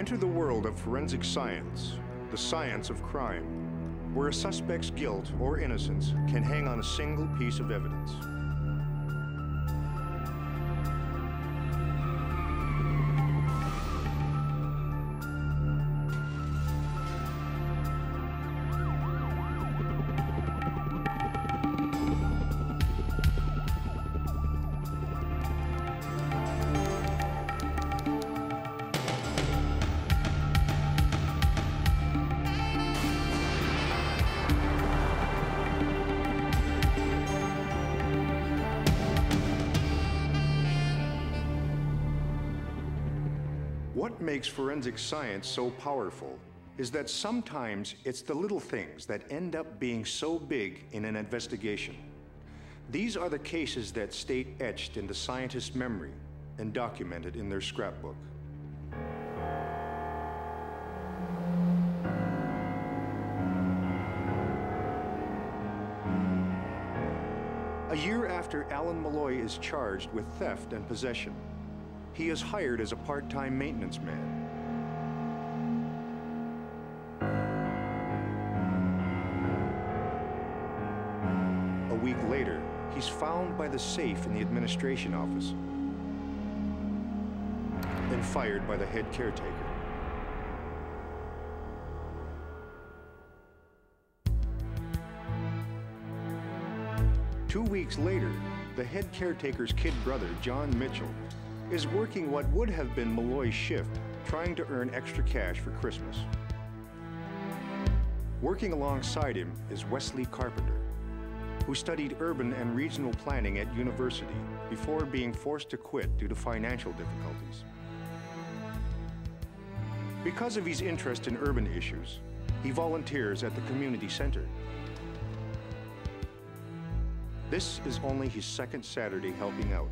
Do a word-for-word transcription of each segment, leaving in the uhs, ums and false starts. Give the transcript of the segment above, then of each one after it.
Enter the world of forensic science, the science of crime, where a suspect's guilt or innocence can hang on a single piece of evidence. What makes forensic science so powerful is that sometimes it's the little things that end up being so big in an investigation. These are the cases that stay etched into scientists' memory and documented in their scrapbook. A year after Alan Malloy is charged with theft and possession, he is hired as a part-time maintenance man. A week later, he's found by the safe in the administration office and fired by the head caretaker. Two weeks later, the head caretaker's kid brother, John Mitchell, is working what would have been Malloy's shift, trying to earn extra cash for Christmas. Working alongside him is Wesley Carpenter, who studied urban and regional planning at university before being forced to quit due to financial difficulties. Because of his interest in urban issues, he volunteers at the community center. This is only his second Saturday helping out.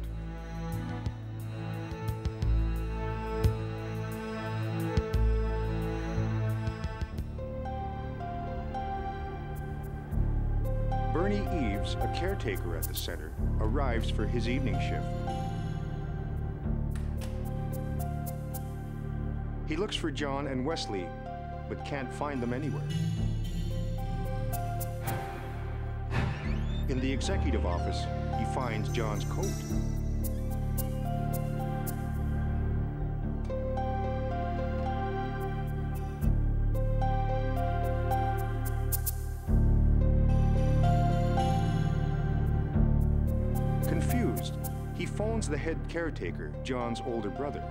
Bernie Eaves, a caretaker at the center, arrives for his evening shift. He looks for John and Wesley, but can't find them anywhere. In the executive office, he finds John's coat. The head caretaker, John's older brother,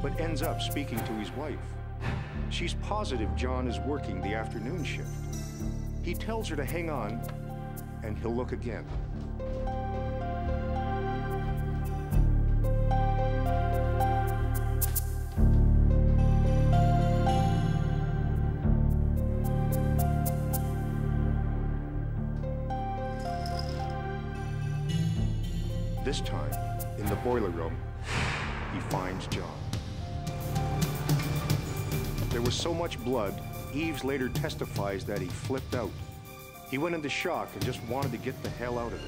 but ends up speaking to his wife. She's positive John is working the afternoon shift. He tells her to hang on, and he'll look again. This time, in the boiler room, he finds John. There was so much blood, Eaves later testifies that he flipped out. He went into shock and just wanted to get the hell out of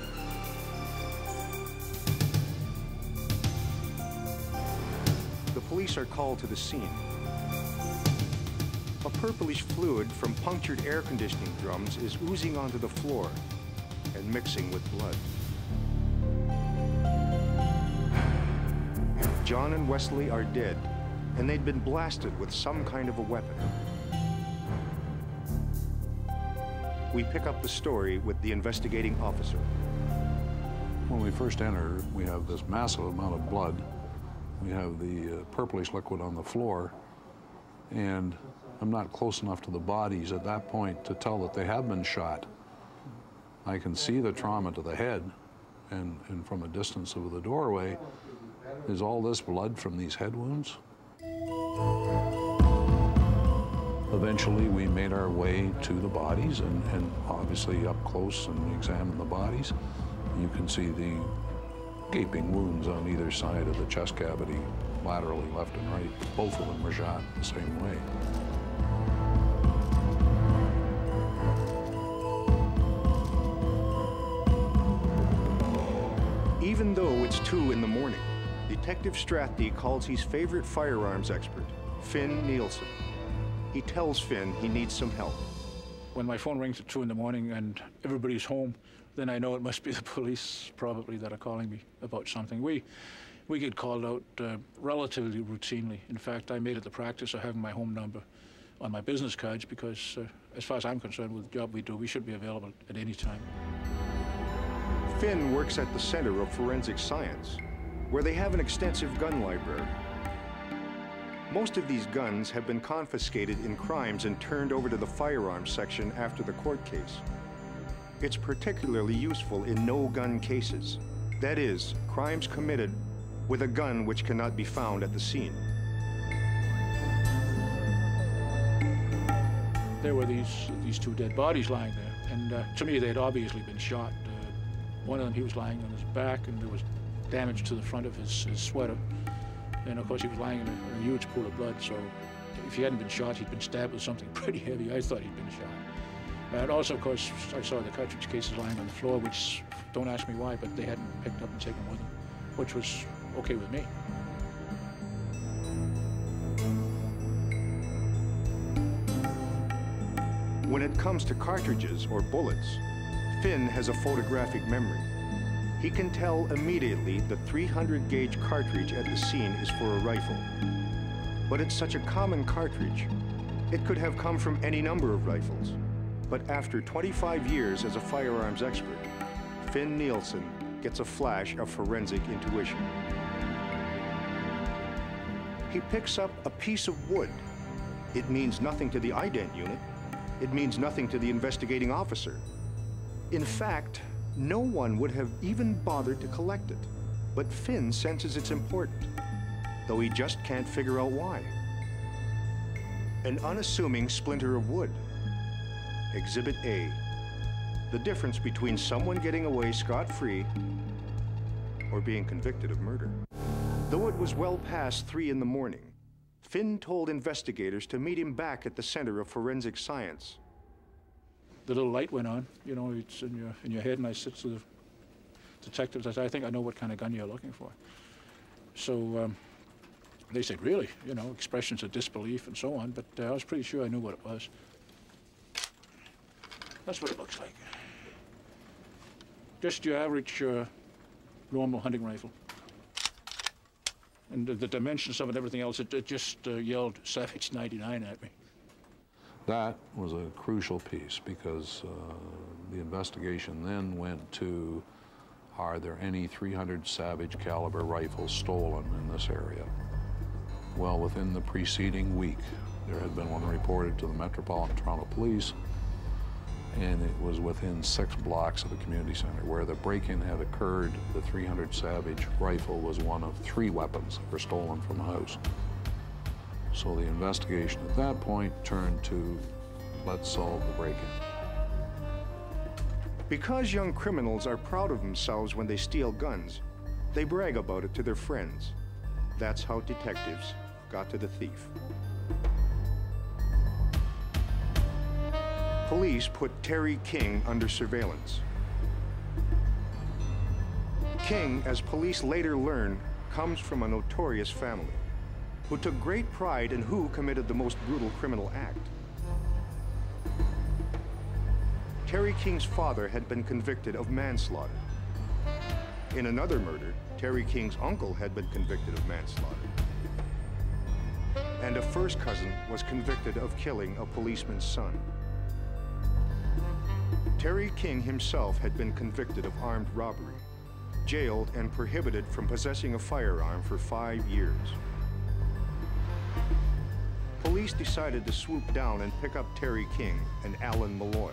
it. The police are called to the scene. A purplish fluid from punctured air conditioning drums is oozing onto the floor and mixing with blood. John and Wesley are dead, and they'd been blasted with some kind of a weapon. We pick up the story with the investigating officer. When we first enter, we have this massive amount of blood. We have the uh, purplish liquid on the floor, and I'm not close enough to the bodies at that point to tell that they have been shot. I can see the trauma to the head, and, and from a distance of the doorway, is all this blood from these head wounds? Eventually, we made our way to the bodies, and, and obviously up close and examined the bodies. You can see the gaping wounds on either side of the chest cavity, laterally left and right. Both of them were shot the same way. Even though it's two in the morning, Detective Strathy calls his favorite firearms expert, Finn Nielsen. He tells Finn he needs some help. When my phone rings at two in the morning and everybody's home, then I know it must be the police probably that are calling me about something. We, we get called out uh, relatively routinely. In fact, I made it the practice of having my home number on my business cards because uh, as far as I'm concerned with the job we do, we should be available at any time. Finn works at the Center of Forensic Science, where they have an extensive gun library. Most of these guns have been confiscated in crimes and turned over to the firearms section after the court case. It's particularly useful in no-gun cases. That is, crimes committed with a gun which cannot be found at the scene. There were these, these two dead bodies lying there, and uh, to me they'd obviously been shot. Uh, one of them, he was lying on his back, and there was damage to the front of his, his sweater. And of course, he was lying in a, in a huge pool of blood, so if he hadn't been shot, he'd been stabbed with something pretty heavy. I thought he'd been shot. And also, of course, I saw the cartridge cases lying on the floor, which, don't ask me why, but they hadn't picked up and taken with them, which was okay with me. When it comes to cartridges or bullets, Finn has a photographic memory. He can tell immediately the three hundred gauge cartridge at the scene is for a rifle. But it's such a common cartridge, it could have come from any number of rifles. But after twenty-five years as a firearms expert, Finn Nielsen gets a flash of forensic intuition. He picks up a piece of wood. It means nothing to the ident unit. It means nothing to the investigating officer. In fact, no one would have even bothered to collect it, but Finn senses it's important, though he just can't figure out why. An unassuming splinter of wood. Exhibit A, the difference between someone getting away scot-free or being convicted of murder. Though it was well past three in the morning, Finn told investigators to meet him back at the Center of Forensic Science. The little light went on, you know, it's in your, in your head, and I said to the detectives, I said, I think I know what kind of gun you're looking for. So um, they said, really? You know, expressions of disbelief and so on, but uh, I was pretty sure I knew what it was. That's what it looks like. Just your average uh, normal hunting rifle. And the, the dimensions of it and everything else, it, it just uh, yelled Savage ninety-nine at me. That was a crucial piece because uh, the investigation then went to, are there any three hundred Savage caliber rifles stolen in this area? Well, within the preceding week, there had been one reported to the Metropolitan Toronto Police, and it was within six blocks of the community center where the break-in had occurred. The three hundred Savage rifle was one of three weapons that were stolen from the house. So the investigation at that point turned to, let's solve the break-in. Because young criminals are proud of themselves when they steal guns, they brag about it to their friends. That's how detectives got to the thief. Police put Terry King under surveillance. King, as police later learn, comes from a notorious family who took great pride in who committed the most brutal criminal act. Terry King's father had been convicted of manslaughter. In another murder, Terry King's uncle had been convicted of manslaughter. And a first cousin was convicted of killing a policeman's son. Terry King himself had been convicted of armed robbery, jailed and prohibited from possessing a firearm for five years. Police decided to swoop down and pick up Terry King and Alan Malloy.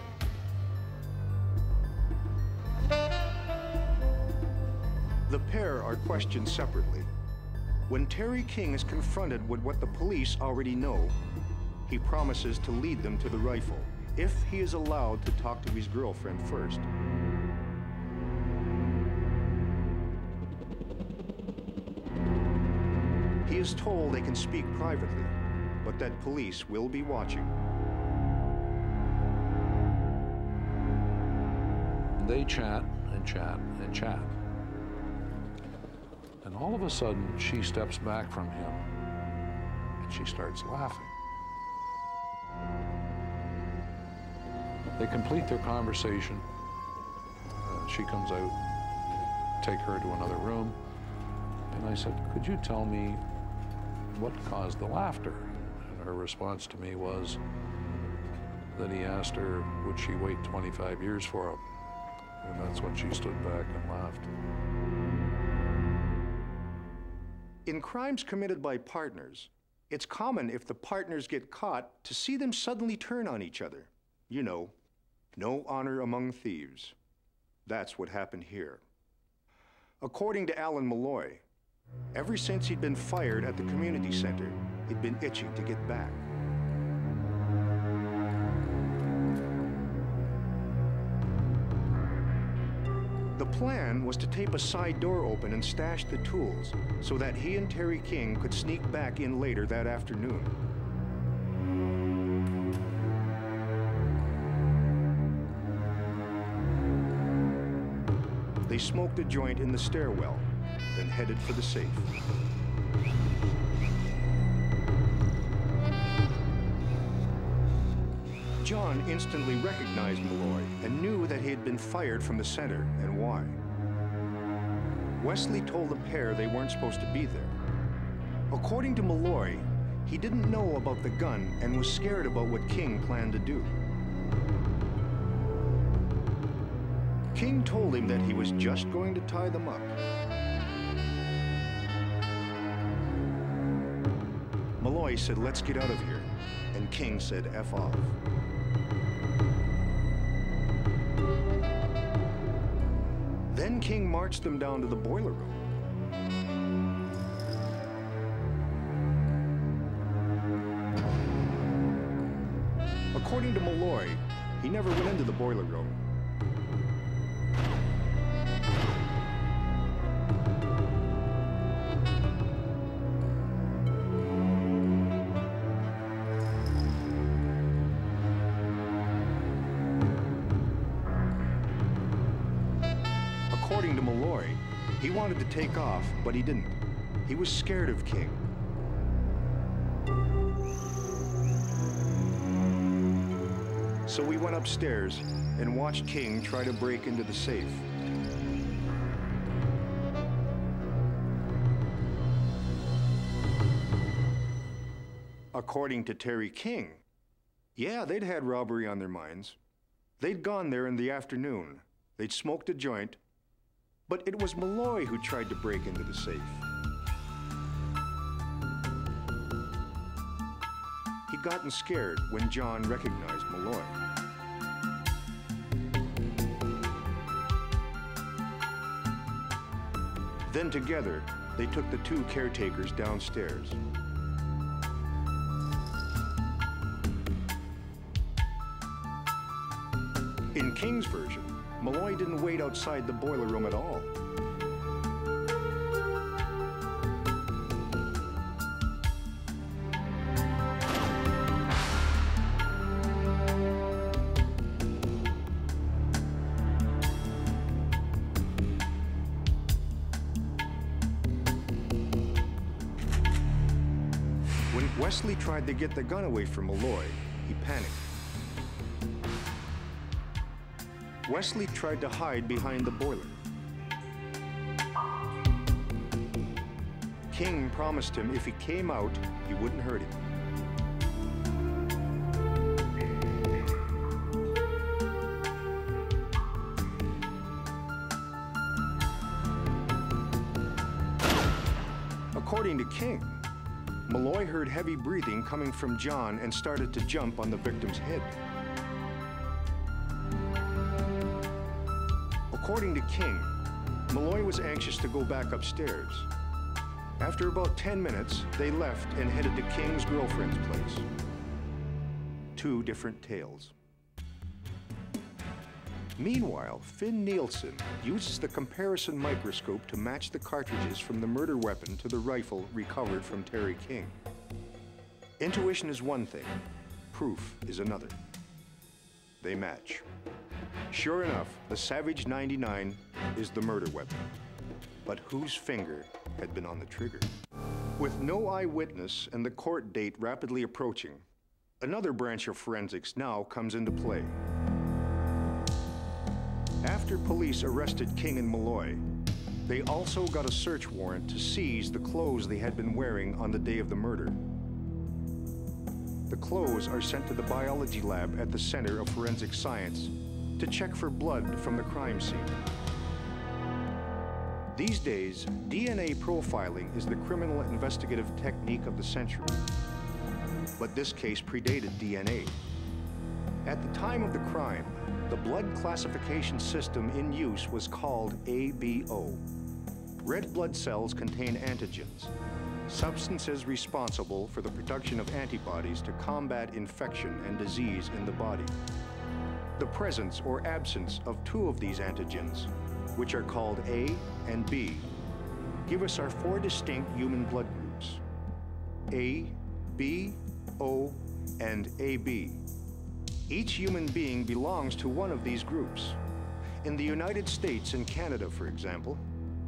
The pair are questioned separately. When Terry King is confronted with what the police already know, he promises to lead them to the rifle if he is allowed to talk to his girlfriend first. He is told they can speak privately, but that police will be watching. They chat and chat and chat. And all of a sudden, she steps back from him, and she starts laughing. They complete their conversation. Uh, she comes out, take her to another room, and I said, could you tell me what caused the laughter? And her response to me was that he asked her, would she wait twenty-five years for him? And that's when she stood back and laughed. In crimes committed by partners, it's common if the partners get caught to see them suddenly turn on each other. You know, no honor among thieves. That's what happened here. According to Alan Malloy, ever since he'd been fired at the community center, he'd been itching to get back. The plan was to tape a side door open and stash the tools so that he and Terry King could sneak back in later that afternoon. They smoked a joint in the stairwell, then headed for the safe. John instantly recognized Malloy and knew that he had been fired from the center and why. Wesley told the pair they weren't supposed to be there. According to Malloy, he didn't know about the gun and was scared about what King planned to do. King told him that he was just going to tie them up. Malloy said, let's get out of here, and King said, F off. Then King marched them down to the boiler room. According to Malloy, he never went into the boiler room. He wanted to take off, but he didn't. He was scared of King. So we went upstairs and watched King try to break into the safe. According to Terry King, yeah, they'd had robbery on their minds. They'd gone there in the afternoon. They'd smoked a joint. But it was Malloy who tried to break into the safe. He'd gotten scared when John recognized Malloy. Then together, they took the two caretakers downstairs. In King's version, Malloy didn't wait outside the boiler room at all. When Wesley tried to get the gun away from Malloy, he panicked. Wesley tried to hide behind the boiler. King promised him if he came out, he wouldn't hurt him. According to King, Malloy heard heavy breathing coming from John and started to jump on the victim's head. According to King, Malloy was anxious to go back upstairs. After about ten minutes, they left and headed to King's girlfriend's place. Two different tales. Meanwhile, Finn Nielsen uses the comparison microscope to match the cartridges from the murder weapon to the rifle recovered from Terry King. Intuition is one thing, proof is another. They match. Sure enough, the Savage ninety-nine is the murder weapon. But whose finger had been on the trigger. With no eyewitness and the court date rapidly approaching, another branch of forensics now comes into play. After police arrested King and Malloy, they also got a search warrant to seize the clothes they had been wearing on the day of the murder. The clothes are sent to the biology lab at the Center of Forensic Science to check for blood from the crime scene. These days, D N A profiling is the criminal investigative technique of the century. But this case predated D N A. At the time of the crime, the blood classification system in use was called A B O. Red blood cells contain antigens, substances responsible for the production of antibodies to combat infection and disease in the body. The presence or absence of two of these antigens, which are called A and B, give us our four distinct human blood groups: A, B, O, and A B. Each human being belongs to one of these groups. In the United States and Canada, for example,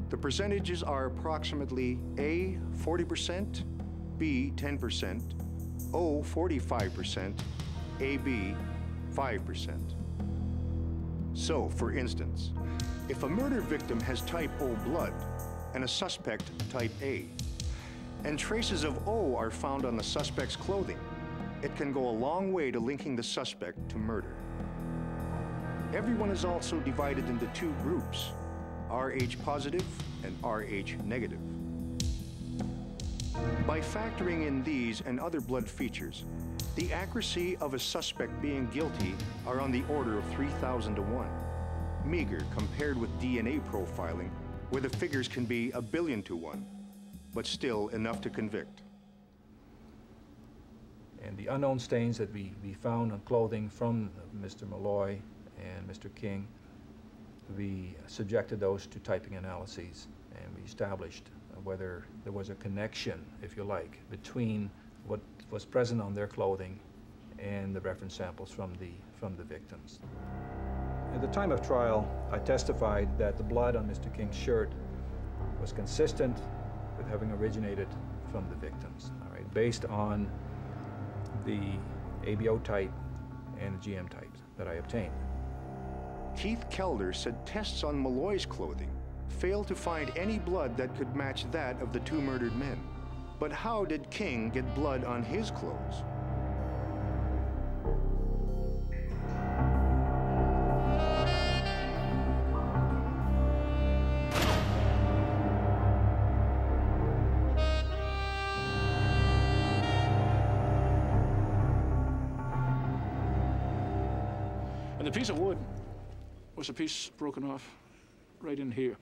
the percentages are approximately A, forty percent, B, ten percent, O, forty-five percent, A B, five percent. So, for instance, if a murder victim has type O blood and a suspect type A, and traces of O are found on the suspect's clothing, it can go a long way to linking the suspect to murder. Everyone is also divided into two groups, R H positive and R H negative. By factoring in these and other blood features, the accuracy of a suspect being guilty are on the order of three thousand to one, meager compared with D N A profiling, where the figures can be a billion to one, but still enough to convict. And the unknown stains that we, we found on clothing from Mister Malloy and Mister King, we subjected those to typing analyses, and we established whether there was a connection, if you like, between what was present on their clothing and the reference samples from the, from the victims. At the time of trial, I testified that the blood on Mister King's shirt was consistent with having originated from the victims, all right, based on the A B O type and the G M types that I obtained. Keith Kelder said tests on Malloy's clothing failed to find any blood that could match that of the two murdered men. But how did King get blood on his clothes? And the piece of wood was a piece broken off right in here.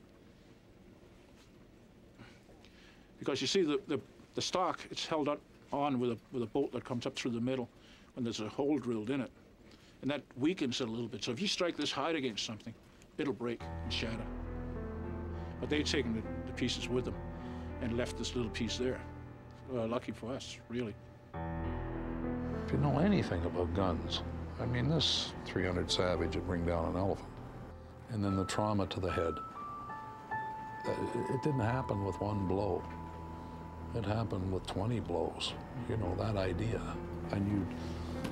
Because you see the, the, the stock, it's held up on with a, with a bolt that comes up through the middle when there's a hole drilled in it. And that weakens it a little bit. So if you strike this hard against something, it'll break and shatter. But they'd taken the, the pieces with them and left this little piece there. Uh, lucky for us, really. If you know anything about guns, I mean, this three hundred Savage would bring down an elephant. And then the trauma to the head. It didn't happen with one blow. It happened with twenty blows. You know, that idea. And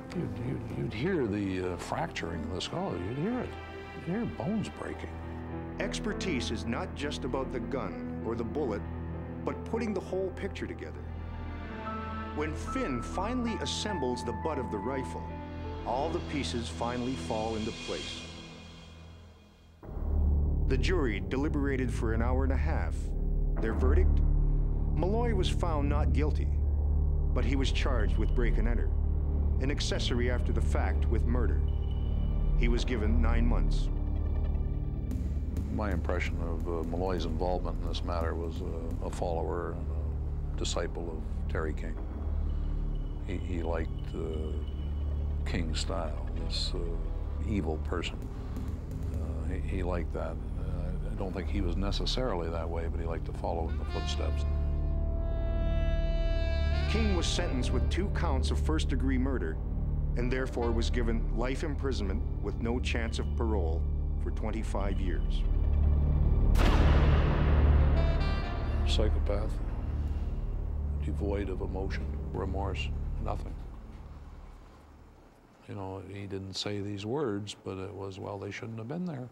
you'd, you'd, you'd, you'd hear the uh, fracturing of the skull. You'd hear it. You'd hear bones breaking. Expertise is not just about the gun or the bullet, but putting the whole picture together. When Finn finally assembles the butt of the rifle, all the pieces finally fall into place. The jury deliberated for an hour and a half. Their verdict? Malloy was found not guilty, but he was charged with break and enter, an accessory after the fact with murder. He was given nine months. My impression of uh, Malloy's involvement in this matter was uh, a follower and a disciple of Terry King. He, he liked uh, King's style, this uh, evil person. Uh, he, he liked that. Uh, I don't think he was necessarily that way, but he liked to follow in the footsteps. King was sentenced with two counts of first-degree murder and therefore was given life imprisonment with no chance of parole for twenty-five years. psychopath, devoid of emotion, remorse, nothing. You know, he didn't say these words, but it was, well, they shouldn't have been there.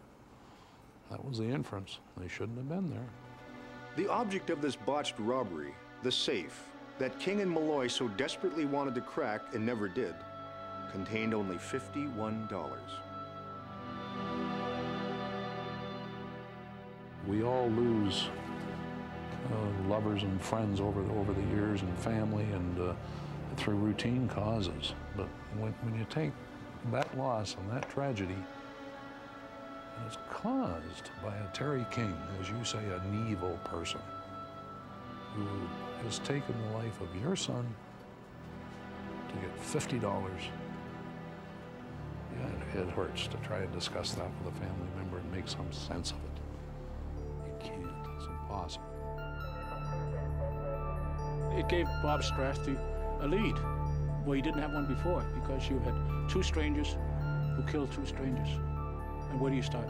That was the inference. They shouldn't have been there. The object of this botched robbery, the safe, that King and Malloy so desperately wanted to crack and never did, contained only fifty-one dollars. We all lose uh, lovers and friends over, over the years, and family, and uh, through routine causes. But when, when you take that loss and that tragedy, and it's caused by a Terry King, as you say, an evil person, who has taken the life of your son to get fifty dollars. Yeah, it hurts to try and discuss that with a family member and make some sense of it. You can't. It's impossible. It gave Bob Strathy a lead where he didn't have one before, because you had two strangers who killed two strangers. And where do you start?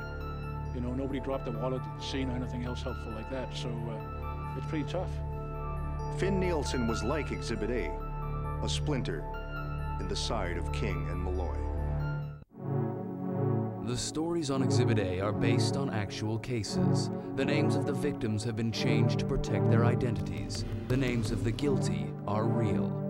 You know, nobody dropped a wallet at the scene or anything else helpful like that, so uh, it's pretty tough. Finn Nielsen was like Exhibit A, a splinter in the side of King and Malloy. The stories on Exhibit A are based on actual cases. The names of the victims have been changed to protect their identities. The names of the guilty are real.